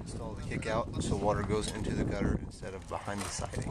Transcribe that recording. Install the kick out so water goes into the gutter instead of behind the siding.